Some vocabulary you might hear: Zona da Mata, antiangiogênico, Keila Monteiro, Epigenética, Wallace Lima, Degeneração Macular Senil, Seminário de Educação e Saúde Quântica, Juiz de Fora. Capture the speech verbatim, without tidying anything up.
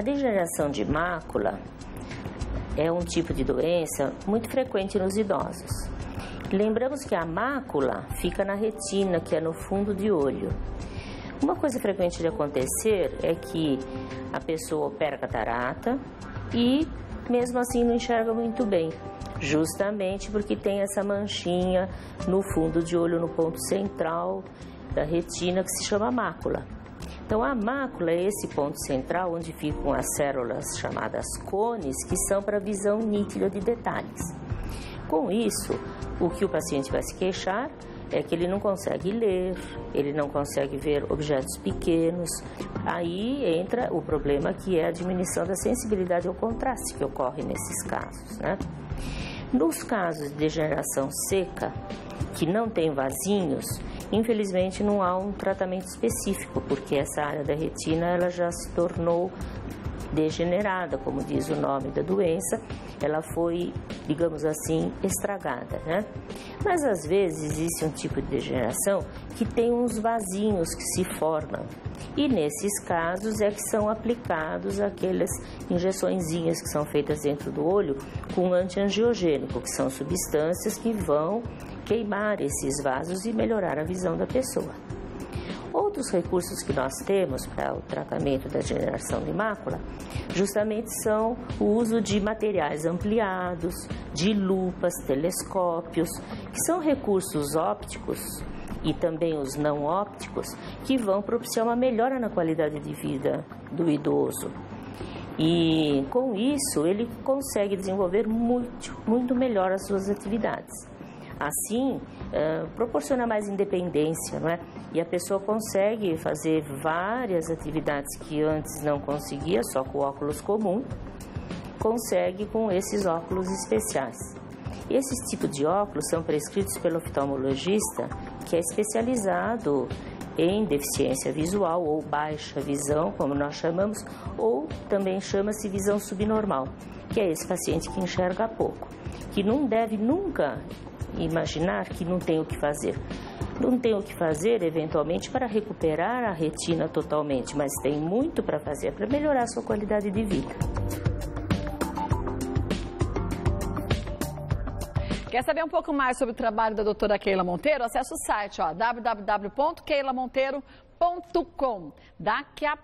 A degeneração de mácula é um tipo de doença muito frequente nos idosos. Lembramos que a mácula fica na retina, que é no fundo de olho. Uma coisa frequente de acontecer é que a pessoa opera catarata e mesmo assim não enxerga muito bem, justamente porque tem essa manchinha no fundo de olho, no ponto central da retina, que se chama mácula. Então a mácula é esse ponto central onde ficam as células chamadas cones, que são para visão nítida de detalhes. Com isso, o que o paciente vai se queixar é que ele não consegue ler, ele não consegue ver objetos pequenos. Aí entra o problema, que é a diminuição da sensibilidade ao contraste que ocorre nesses casos, né? Nos casos de degeneração seca, que não tem vasinhos, infelizmente não há um tratamento específico, porque essa área da retina ela já se tornou degenerada, como diz o nome da doença, ela foi, digamos assim, estragada, né? Mas às vezes existe um tipo de degeneração que tem uns vasinhos que se formam, e nesses casos é que são aplicados aquelas injeçõezinhas que são feitas dentro do olho com antiangiogênico, que são substâncias que vão queimar esses vasos e melhorar a visão da pessoa. Outros recursos que nós temos para o tratamento da degeneração de mácula justamente são o uso de materiais ampliados, de lupas, telescópios, que são recursos ópticos e também os não ópticos, que vão propiciar uma melhora na qualidade de vida do idoso. E com isso ele consegue desenvolver muito, muito melhor as suas atividades. Assim, uh, proporciona mais independência, não é? E a pessoa consegue fazer várias atividades que antes não conseguia, só com óculos comum, consegue com esses óculos especiais. Esses tipos de óculos são prescritos pelo oftalmologista, que é especializado em deficiência visual ou baixa visão, como nós chamamos, ou também chama-se visão subnormal, que é esse paciente que enxerga pouco, que não deve nunca imaginar que não tem o que fazer. Não tem o que fazer, eventualmente, para recuperar a retina totalmente, mas tem muito para fazer para melhorar a sua qualidade de vida. Quer saber um pouco mais sobre o trabalho da doutora Keila Monteiro? Acesse o site, ó, w w w ponto keila monteiro ponto com. Daqui a